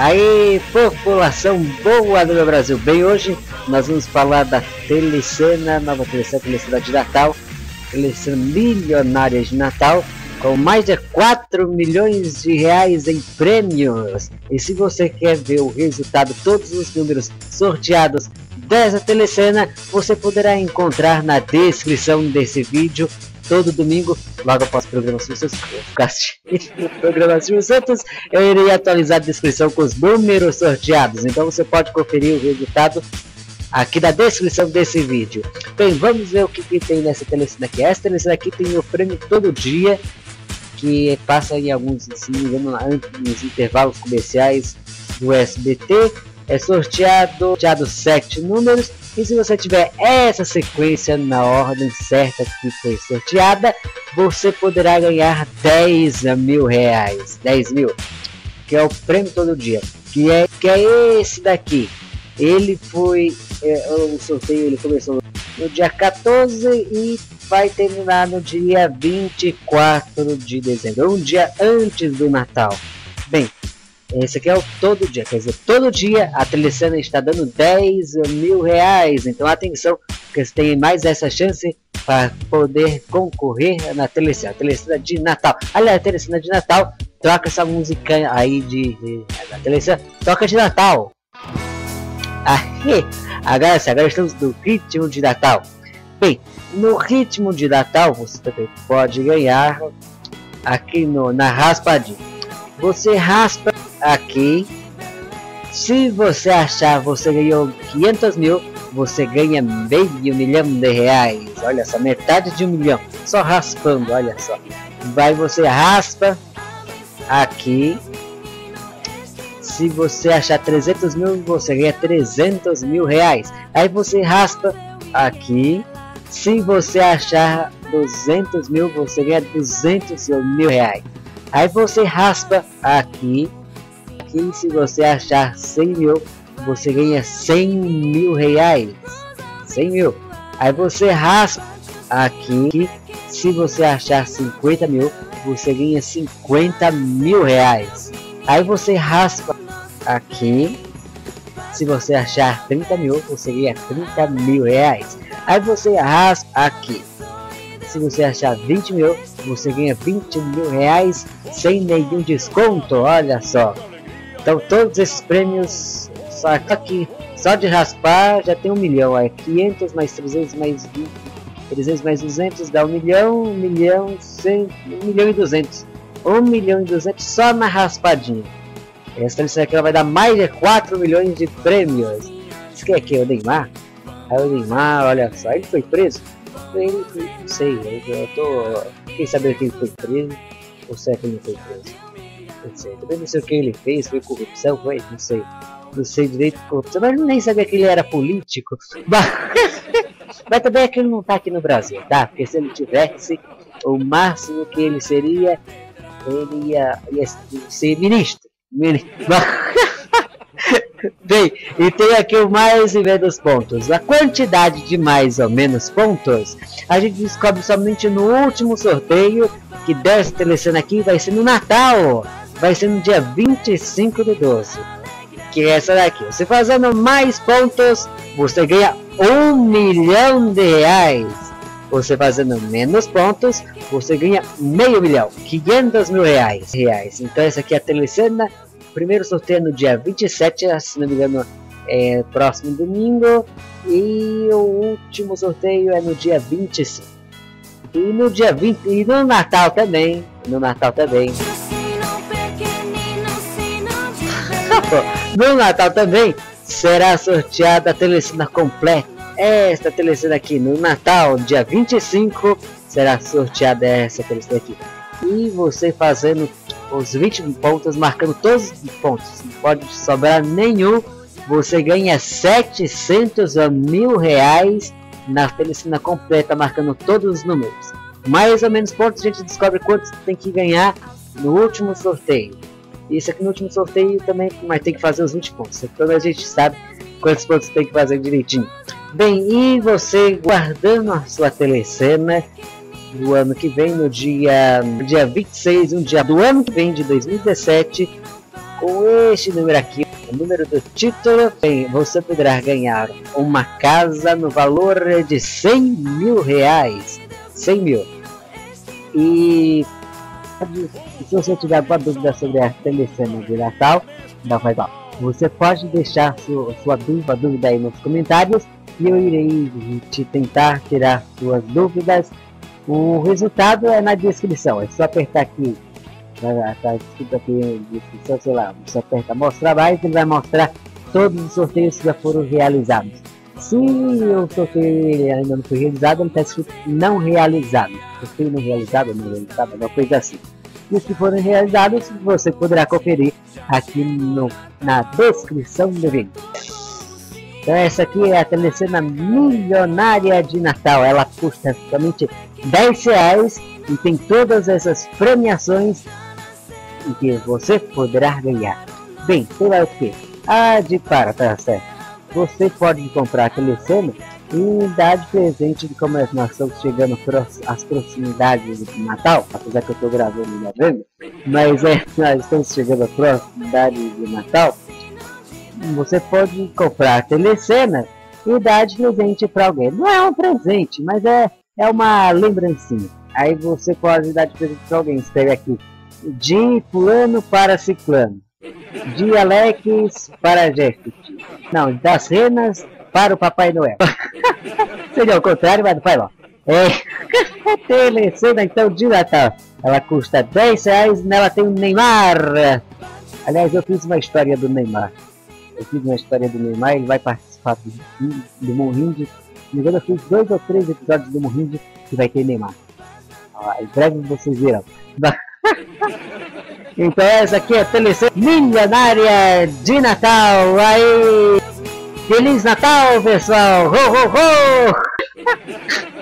Aí, população boa do meu Brasil! Bem, hoje nós vamos falar da telecena, nova telecena, telecena de Natal, telecena milionária de Natal, com mais de 4 milhões de reais em prêmios. E se você quer ver o resultado, todos os números sorteados dessa telecena, você poderá encontrar na descrição desse vídeo. Todo domingo, logo após o programa Silvio Santos, eu irei atualizar a descrição com os números sorteados. Então você pode conferir o resultado aqui na descrição desse vídeo. Bem, vamos ver o que tem nessa telecena aqui. Essa telecena aqui tem o prêmio todo dia, que passa em alguns, se não me engano, nos intervalos comerciais do SBT. É sorteado 7 números. E se você tiver essa sequência na ordem certa que foi sorteada, você poderá ganhar 10 mil reais. 10 mil, que é o prêmio todo dia, que é esse daqui. Ele foi, o sorteio ele começou no dia 14 e vai terminar no dia 24 de dezembro, um dia antes do Natal. Bem, esse aqui é o todo dia, quer dizer, todo dia a telecena está dando 10 mil reais. Então atenção, porque você tem mais essa chance para poder concorrer na telecena, telecena de Natal. Aliás, a telecena de Natal troca essa música aí da telecena, toca de Natal. Aí, agora estamos no ritmo de Natal. Bem, no ritmo de Natal você também pode ganhar aqui na raspadinha. Você raspa aqui, se você achar você ganhou 500 mil, você ganha meio milhão de reais. Olha só, metade de 1 milhão, só raspando, olha só. Vai, você raspa aqui, se você achar 300 mil, você ganha 300 mil reais. Aí você raspa aqui, se você achar 200 mil, você ganha 200 mil reais. Aí você raspa aqui, que se você achar 100 mil, você ganha 100 mil reais. 100 mil. Aí você raspa aqui, que se você achar 50 mil, você ganha 50 mil reais. Aí você raspa aqui, se você achar 30 mil, você ganha 30 mil reais. Aí você raspa aqui, se você achar 20 mil, você ganha 20 mil reais sem nenhum desconto, olha só. Então todos esses prêmios, só aqui, só de raspar já tem 1 milhão, aí 500 mais 300 mais 20, 300 mais 200 dá 1 milhão, 1 milhão 100, 1 milhão e 200, 1 milhão e 200 só na raspadinha. Essa lista aqui vai dar mais de 4 milhões de prêmios. Isso que é aqui, o Neymar? Aí o Neymar, olha só, ele foi preso? Ele, não sei, fiquei sabendo que ele foi preso, ou será que ele não foi preso? Não sei, também não sei o que ele fez, foi corrupção, foi, não sei direito de corrupção, mas nem sabia que ele era político, mas também é que ele não tá aqui no Brasil, tá? Porque se ele tivesse, o máximo que ele seria, ele ia ser ministro. Bem, e tem aqui o mais e menos pontos. A quantidade de mais ou menos pontos a gente descobre somente no último sorteio, que dessa telecena aqui vai ser no Natal, vai ser no dia 25 de 12, que é essa daqui. Você fazendo mais pontos, você ganha 1 milhão de reais. Você fazendo menos pontos, você ganha meio milhão, 500 mil reais. Então essa aqui é a telecena. Primeiro sorteio no dia 27, se não me engano, é próximo domingo. E o último sorteio é no dia 25. E no dia 20, e no Natal também. No Natal também. No Natal também será sorteada a telecena completa. Esta telecena aqui no Natal, dia 25, será sorteada essa telecena aqui. E você fazendo os 20 pontos, marcando todos os pontos, não pode sobrar nenhum, você ganha 700 mil reais na telecena completa, marcando todos os números. Mais ou menos pontos, a gente descobre quantos tem que ganhar no último sorteio. Isso aqui no último sorteio também, mas tem que fazer os 20 pontos, então a gente sabe quantos pontos tem que fazer direitinho. Bem, e você guardando a sua telecena do ano que vem, no dia 26, um dia do ano que vem de 2017, Com este número aqui, o número do título, você poderá ganhar uma casa no valor de 100 mil reais. 100 mil. E se você tiver alguma dúvida sobre a telecena de Natal, não faz mal. Você pode deixar sua dúvida aí nos comentários e eu irei te tentar tirar suas dúvidas. O resultado é na descrição, é só apertar aqui, tá escrito aqui na descrição, sei lá, você aperta mostrar mais e ele vai mostrar todos os sorteios que já foram realizados. Se o sorteio ainda não foi realizado, ele está escrito não realizado, sorteio não realizado, não realizado, uma coisa assim. E os que foram realizados, você poderá conferir aqui na descrição do vídeo. Então essa aqui é a telecena milionária de Natal, ela custa somente R$10 e tem todas essas premiações em que você poderá ganhar. Bem, será o que? Ah, de tá certo. Você pode comprar a telecena e dar de presente, como nós estamos chegando às proximidades do Natal, apesar que eu estou gravando em novembro, mas nós estamos chegando às proximidades do Natal. Você pode comprar a telecena e dar de presente para alguém. Não é um presente, mas é uma lembrancinha. Aí você pode dar de presente para alguém. Escreve aqui: de fulano para ciclano, de Alex para Jeff, não, das renas para o Papai Noel. Seria ao contrário, mas não faz lá. É telecena então de Natal. Ela custa R$10 e nela tem o Neymar. Aliás, eu fiz uma história do Neymar. Eu fiz uma história do Neymar, ele vai participar do Morrinho. Eu fiz 2 ou 3 episódios do Morrinho que vai ter Neymar. Em breve vocês viram. Então essa aqui é a telecena milionária de Natal. Aí, Feliz Natal, pessoal! Ho, ho, ho!